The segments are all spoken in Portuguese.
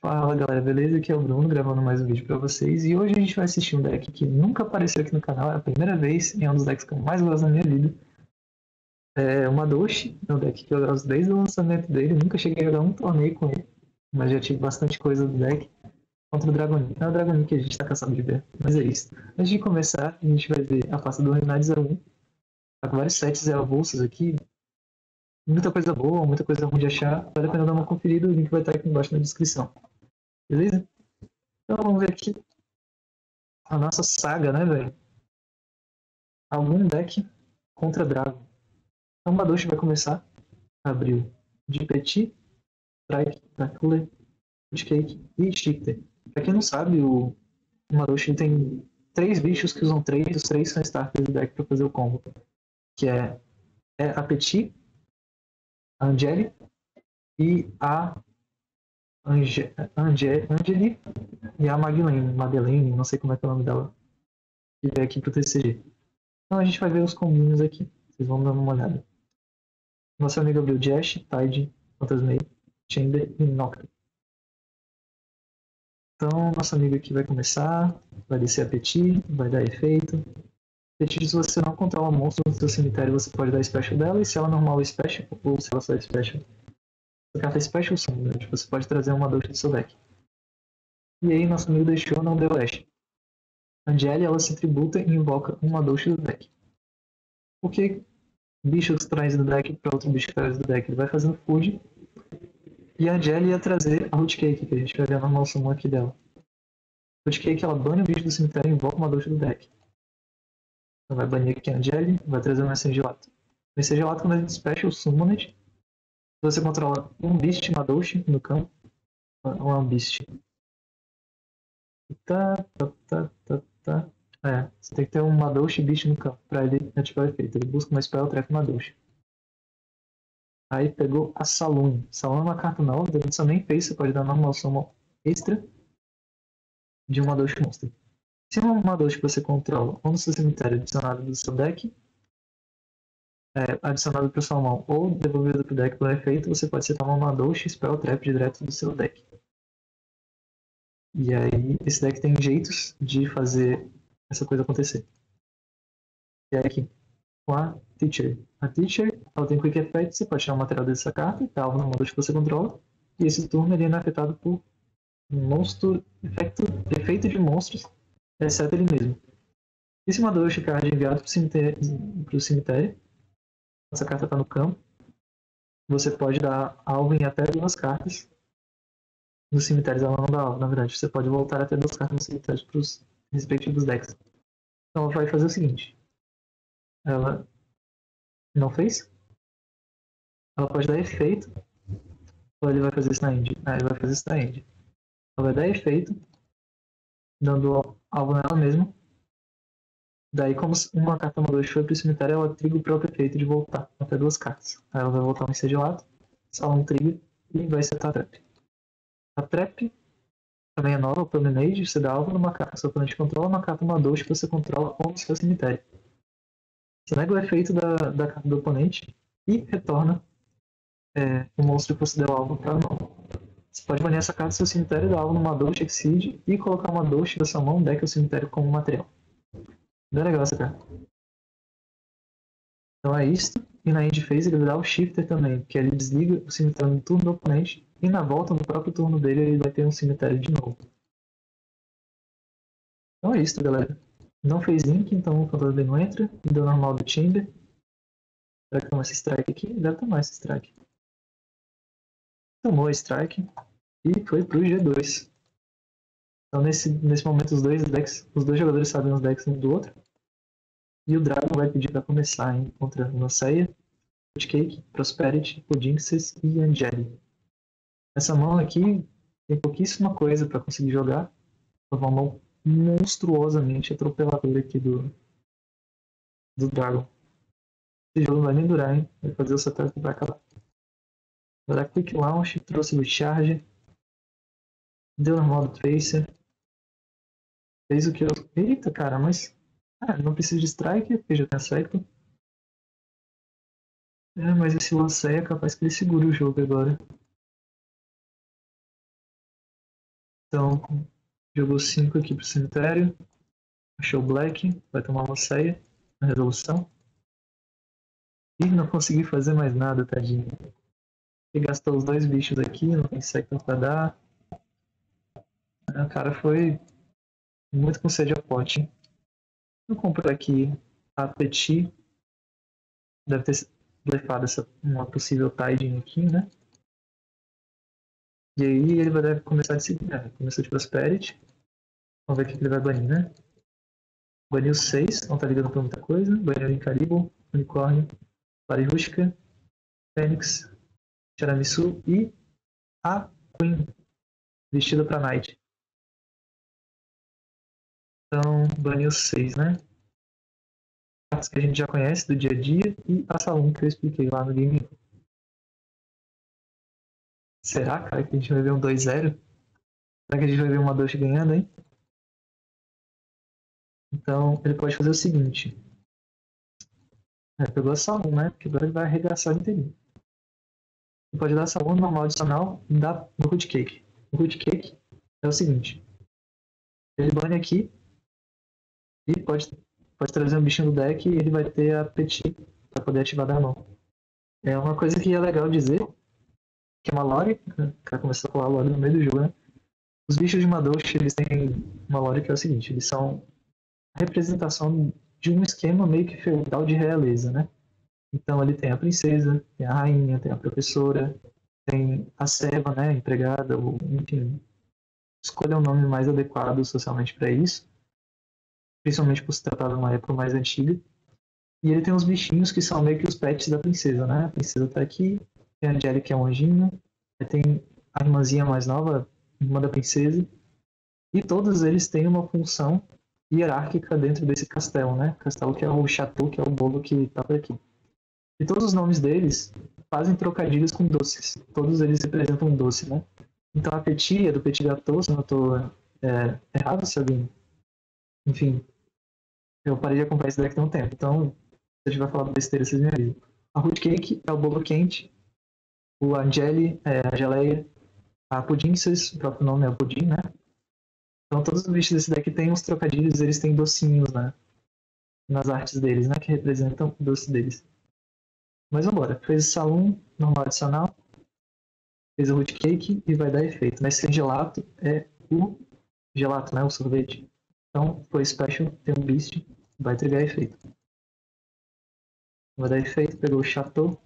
Fala galera, beleza? Aqui é o Bruno gravando mais um vídeo pra vocês e hoje a gente vai assistir um deck que nunca apareceu aqui no canal, é a primeira vez e é um dos decks que eu mais gosto na minha vida. É uma Doshi, é um deck que eu gosto desde o lançamento dele, nunca cheguei a jogar um torneio com ele, mas já tive bastante coisa do deck contra o Dragonite. É o Dragonite que a gente tá cansado de ver, mas é isso. Antes de começar, a gente vai ver a pasta do Renard 01, tá com vários sets e avulsos aqui. Muita coisa boa, muita coisa ruim de achar, vale a pena dar uma conferida, o link vai estar aqui embaixo na descrição. Beleza? Então vamos ver aqui a nossa saga, né, velho? Algum deck contra Dragon. Então Badoshi vai começar. Abriu de Petit, Strike, Nakule, Foodcake e Shifter. Pra quem não sabe, o Badoshi tem três bichos que usam três, os três são starters do deck pra fazer o combo. Que é a Petit, a Angeli e a Angeli e a Madeleine, não sei como é que é o nome dela, que veio aqui pro TCG. Então a gente vai ver os combinhos aqui, vocês vão dando uma olhada. Nosso amigo abriu Jash, Tide, Fantasmei, Chamber e Nocturne. Então nosso amigo aqui vai começar, vai descer a Petit, vai dar efeito. Se você não controla monstros no seu cemitério, você pode dar special dela, e se ela normal é special, ou se ela só é special, a carta é special summon, tipo, você pode trazer uma Doshi do seu deck. E aí nosso amigo deixou, não deu Ash. Angeli, ela se tributa e invoca uma Doshi do deck. O que bichos traz do deck para outro bicho que traz do deck? Ele vai fazendo food, e a Angeli ia trazer a Rootcake, que a gente vai ver a normal summon aqui dela. Rootcake, ela bane o bicho do cemitério e invoca uma Doshi do deck. Vai banir aqui a Angeli, vai trazer um Essengelato. O Essengelato, quando ele special summoned, você controla um Beast na Doshi no campo. Um Beast. Tá. É, você tem que ter um Madoshi Beast no campo pra ele ativar o efeito. Ele busca uma spell, trefa uma Madoshi. Aí pegou a Saloon. Saloon é uma carta nova, a gente só nem fez, você pode dar normal summon extra de um Madoshi Monster. Se é uma Madoshi que você controla ou no seu cemitério adicionado do seu deck, adicionado para sua mão ou devolvido para o deck por efeito, você pode setar uma Madoshi Spell Trap direto do seu deck. E aí, esse deck tem jeitos de fazer essa coisa acontecer. E aí aqui, com a Teacher. A Teacher, ela tem Quick Effect, você pode tirar o material dessa carta, e calma na Madoshi que você controla, e esse turno ele é afetado por monstro, efeito de monstros, exceto ele mesmo. E se uma Doshi card é enviado para o cemitério, essa carta está no campo, você pode dar alvo em até duas cartas. Nos cemitérios ela não dá alvo, na verdade, você pode voltar até duas cartas nos cemitérios para os respectivos decks. Então ela vai fazer o seguinte, ela não fez, ela pode dar efeito, ou ele vai fazer isso na end. Ah, ele vai fazer isso na end. Ela vai dar efeito, dando alvo nela mesmo. Daí, como uma carta Madoshi foi pro cemitério, ela triga o próprio efeito de voltar até duas cartas. Aí ela vai voltar um Essengelato, Saloon triga e vai setar a Trap. A Trap também é nova, o Promenade, você dá alvo numa carta. Seu oponente controla uma carta Madoshi que você controla ou no seu cemitério. Você nega o efeito da carta do oponente e retorna o monstro que você deu alvo para mão. Você pode banir essa carta do seu cemitério, dar alvo numa Doshi Exceed e colocar uma Doshi da sua mão, deck o cemitério como material. Bem legal essa carta. Então é isso. E na end phase ele vai dar o Shifter também, que ele desliga o cemitério no turno do oponente e na volta, no próprio turno dele, ele vai ter um cemitério de novo. Então é isso, galera. Não fez link, então o Fantasma não entra. Deu normal do Chamber. Será que toma esse strike aqui? Deve tomar esse strike. Tomou a strike e foi pro G2. Então nesse momento os dois jogadores sabem os decks um do outro. E o Dragon vai pedir para começar, hein? Contra Noceia, Foodcake, Prosperity, Jinxes e Angeli. Essa mão aqui tem pouquíssima coisa para conseguir jogar. Foi uma mão monstruosamente atropeladora aqui do Dragon. Esse jogo não vai nem durar, hein? Vai fazer o satélite pra acabar. Vai dar Quick Launch, trouxe o Recharge, deu normal do Tracer, fez o que eu... Eita, cara, mas... Ah, não precisa de Strike, porque já tem acerto. É, mas esse Lancei é capaz que ele segura o jogo agora. Então, jogou 5 aqui pro cemitério. Achou o Black, vai tomar uma ceia na resolução. E não consegui fazer mais nada, tadinho. Ele gastou os dois bichos aqui, não tem sector pra dar. O cara foi muito com sede a pote, hein? Eu compro aqui a Petit. Deve ter blefado uma possível Tiding aqui, né? E aí ele deve começar de seguir. Começou de Prosperity. Vamos ver o que ele vai banir, né? Baniu 6, não tá ligando pra muita coisa. Baniu Incaribo, Unicórnio, Pare Rústica, Fênix, Tiramisu e a Queen, vestida pra Knight. Então, baniu 6, né? Cartas que a gente já conhece do dia a dia e a Salum que eu expliquei lá no game. Será, cara, que a gente vai ver um 2-0? Será que a gente vai ver uma 2 ganhando, hein? Então, ele pode fazer o seguinte. Pegou a Salum, né? Porque agora ele vai arregaçar o inteirinho. Ele pode dar a Salum normal adicional e dar no Root Cake. O Root Cake é o seguinte. Ele bane aqui e pode trazer um bichinho do deck e ele vai ter a Petit para poder ativar da mão. É uma coisa que é legal dizer, que é uma lore, o cara começou a falar lore no meio do jogo, né? Os bichos de Madosh, eles têm uma lore que é o seguinte, eles são a representação de um esquema meio que feudal de realeza, né? Então ele tem a princesa, tem a rainha, tem a professora, tem a serva, né, empregada, ou enfim... Escolha um nome mais adequado socialmente para isso, principalmente por se tratar de uma época mais antiga. E ele tem uns bichinhos que são meio que os pets da princesa, né? A princesa tá aqui, tem a Angélica que é um anjinho, tem a irmãzinha mais nova, irmã da princesa, e todos eles têm uma função hierárquica dentro desse castelo, né? Castelo que é o chateau, que é o bolo que tá por aqui. E todos os nomes deles fazem trocadilhos com doces, todos eles representam um doce, né? Então a Petit é do Petit Gâteau, se eu não estou errado, se alguém... Enfim, eu parei de acompanhar esse deck há um tempo, então se a gente vai falar besteira, vocês me avisam. A Root Cake é o bolo quente, o Angeli é a geleia, a Pudim, o próprio nome é o Pudim, né? Então todos os bichos desse deck têm uns trocadilhos, eles têm docinhos, né? Nas artes deles, né? Que representam o doce deles. Mas vamos embora, fez o Salum, normal adicional. Fez o Root Cake e vai dar efeito. Mas sem gelato é o gelato, né? O sorvete. Então, foi Special, tem um Beast, vai entregar efeito. Vai dar efeito, pegou o Chateau.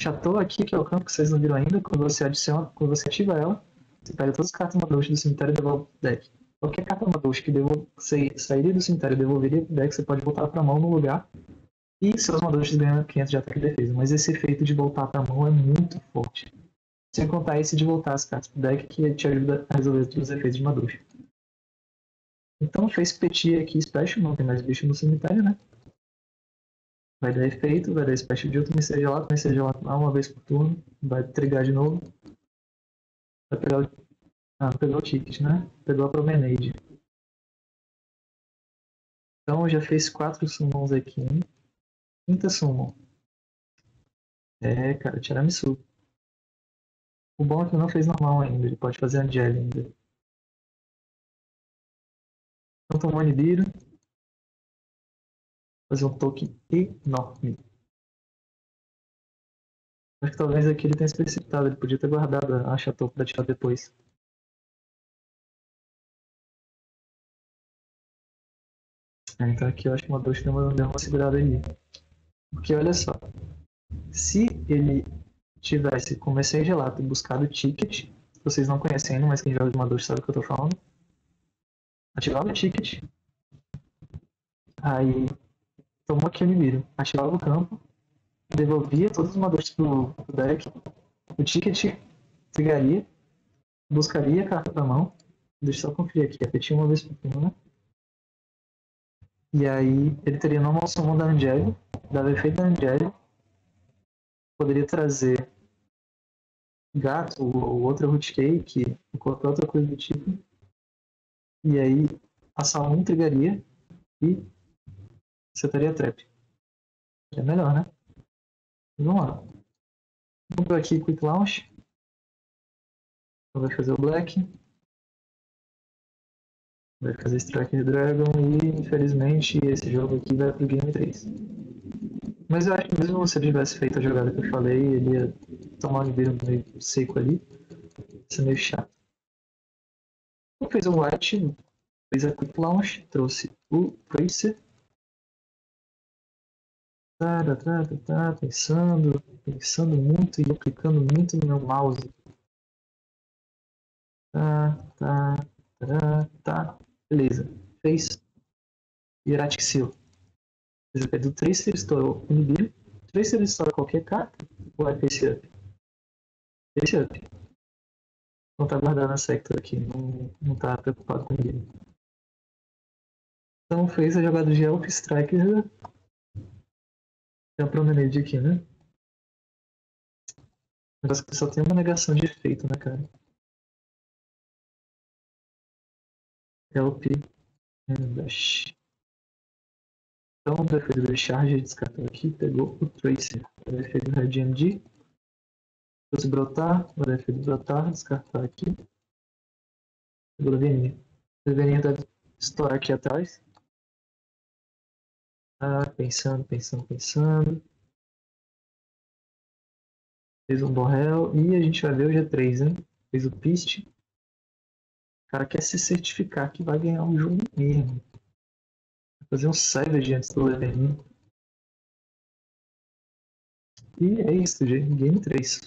Chateau aqui, que é o campo que vocês não viram ainda. Quando você adiciona, quando você ativa ela, você pega todas as cartas Madoshi do cemitério e devolve pro deck. Qualquer carta Madoshi que você sairia do cemitério e devolveria pro deck, você pode voltar pra mão no lugar. E seus Madoshis ganham 500 de ataque e defesa, mas esse efeito de voltar pra mão é muito forte. Sem contar esse de voltar as cartas pro deck, que te ajuda a resolver os efeitos de Madoshi. Então fez Petit aqui Special, não tem mais bicho no cemitério, né? Vai dar efeito, vai dar Special de outro Mensagem Gelato uma vez por turno, vai trigar de novo. Vai pegar o... Ah, pegou o Ticket, né? Pegou a Promenade. Então já fez 4 summons aqui, hein? Quinta sumo. É, cara, Tiramisu. O bom é que não fez normal ainda, ele pode fazer Angeli ainda. Então tomou Nibiru. Fazer um token enorme. Acho que talvez aqui ele tenha se precipitado, ele podia ter guardado a Chateau pra tirar depois. Então aqui eu acho que uma dois deu uma segurada aí. Porque olha só, se ele tivesse comecei gelato e buscado o ticket, vocês não conhecem ainda, mas quem joga de Madoshi sabe o que eu tô falando. Ativava o ticket, aí tomou aqui o Nibiru, ativava o campo, devolvia todos os Madoshis do deck, o ticket pegaria, buscaria a carta da mão, deixa eu só conferir aqui, repetir uma vez por turno, né? E aí ele teria normal summon da Angeli, dava efeito da Angeli, poderia trazer gato ou outra root cake, ou qualquer outra coisa do tipo. E aí a Salum trigaria e setaria trap. Que é melhor, né? Vamos lá. Vamos aqui Quick Launch. vai fazer o black, vai fazer strike de dragon e infelizmente esse jogo aqui vai pro game 3. Mas eu acho que mesmo se ele tivesse feito a jogada que eu falei, ele ia tomar um viro meio seco ali, isso é meio chato. Ele fez um white, fez a quick launch, trouxe o Tracer. Tá, pensando muito e aplicando muito no meu mouse. Tá, beleza, fez Hieratic Seal. Fez o pé do Tracer, estourou o Nibiru. Tracer estoura qualquer carta, vai face up. Face up. Não tá guardando a sector aqui, não tá preocupado com ninguém. Então fez a jogada de Elf Striker. Tem a promenade aqui, né? Parece que só tem uma negação de efeito, né, cara? Help and dash. Então, defesa do charge, descartou aqui, pegou o Tracer. Defesa do Red MD. Trouxe brotar, agora defesa do brotar, descartar aqui. Pegou o Veninha. O Veninha deve estourar aqui atrás. Pensando. Fez um borrel e a gente vai ver o G3, hein? Fez o Piste. O cara quer se certificar que vai ganhar um jogo mesmo. Vai fazer um Savage antes do level 1. E é isso, gente. Game 3.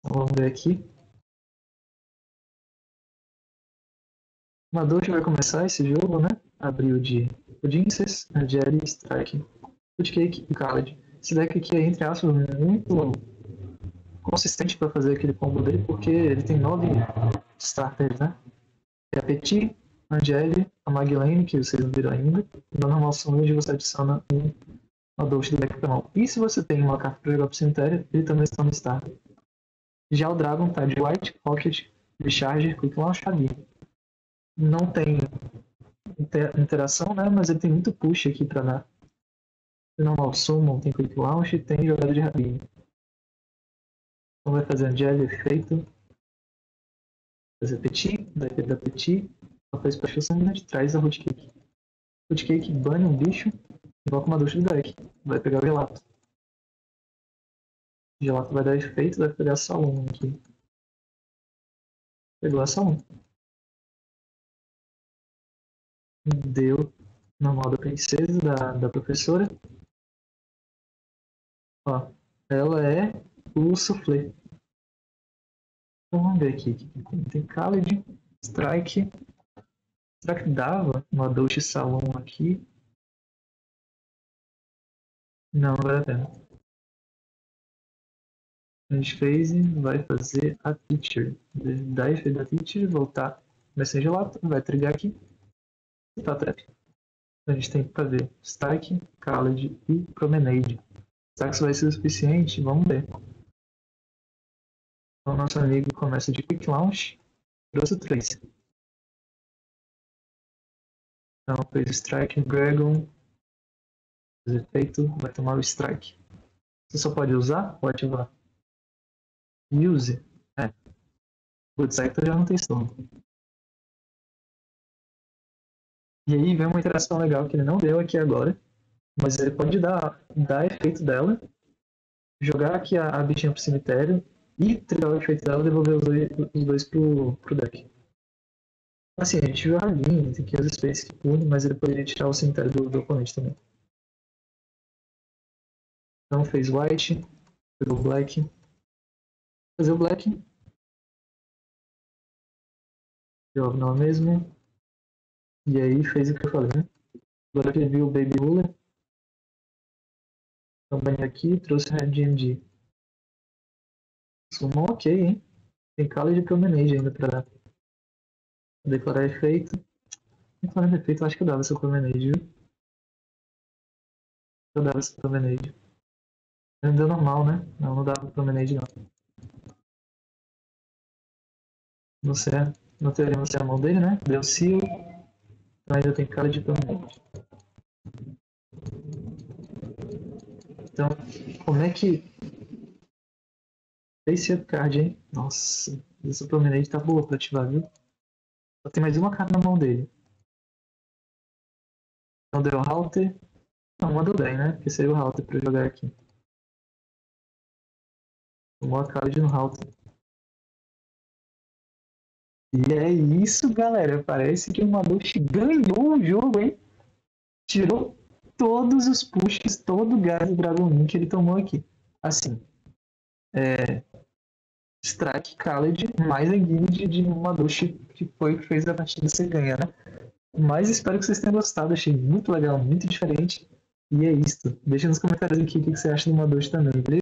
Então, vamos ver aqui. O Madoshi vai começar esse jogo, né? Abriu de Jinxes, Jerry, Strike, Footcake e Khaled. Esse deck aqui é, entre aspas, muito consistente para fazer aquele combo dele, porque ele tem 9 starters, né? É a Petit, Angeli, a Magdalene, que vocês não viram ainda. No normal summon você adiciona um Madoshi do deck pra mão. E se você tem uma carta para jogar pro cemitério, ele também está no starter. Já o Dragon tá de White, Pocket, Recharger, Quick Launch, Chavinho. Não tem interação, né? Mas ele tem muito push aqui pra dar. Tem normal summon, tem quick launch, tem jogada de rabinho. Então vai fazer Angeli, efeito. Fazer Petit, vai perder Petit. Só faz Special Summon e traz a Rootcake. Rootcake bane um bicho, invoca uma ducha do deck. Vai pegar o Gelato. O Gelato vai dar efeito, vai pegar só um aqui. Pegou só um. Deu normal da princesa, da professora. Ó, ela é o Soufflé. Então vamos ver aqui. Tem Khaled, Strike. Será que dava uma Adult Salon aqui? Não, não vale a pena. A gente fez e vai fazer a Teacher. Dá efeito da Teacher, voltar. Vai ser gelado, vai trigar aqui. Tá, trap. A gente tem pra ver Strike, Khaled e Promenade. Será que isso vai ser o suficiente? Vamos ver. Então nosso amigo começa de Quick Launch, trouxe o Tracer. Então fez Strike, Dragon, efeito, vai tomar o Strike. Você só pode usar ou ativar? Use. É. Good Sector já não tem som. E aí vem uma interação legal que ele não deu aqui agora, mas ele pode dar efeito dela, jogar aqui a bichinha pro cemitério e trilhar o efeito dela e devolver os dois pro deck. Assim, a gente viu a linha, tem que os space que pune, mas ele poderia tirar o cemitério do oponente também. Então fez white, pegou black, fazer o black. Joga não mesmo. E aí fez o que eu falei, né? Agora que ele viu o Baby Ruler. Também aqui, trouxe a GMG. Sumou ok, hein? Tem Khaled e Promenade ainda pra declarar efeito. Declarando efeito, eu acho que eu dava essa Promenade, viu? Eu dava essa Promenade. Não deu normal, né? Não dava Promenade, não. Não teremos a mão dele, né? Deu seal. Mas eu tenho cara de promenade. Então, como é que... Face up card, hein? Nossa. Essa prominente tá boa pra ativar, viu? Só tem mais uma cara na mão dele. Não deu halter. Não, mandou bem, né? Porque seria o halter pra eu jogar aqui. Tomou a cara de um halter. E é isso, galera. Parece que o Madosh ganhou o jogo, hein? Tirou todos os pushes, todo o gás do Dragon Link que ele tomou aqui. Assim. Strike, Khaled, mais a guild de Madosh que foi que fez a partida ser ganha, né? Mas espero que vocês tenham gostado. Achei muito legal, muito diferente. E é isso. Deixa nos comentários aqui o que você acha do Madosh também, beleza?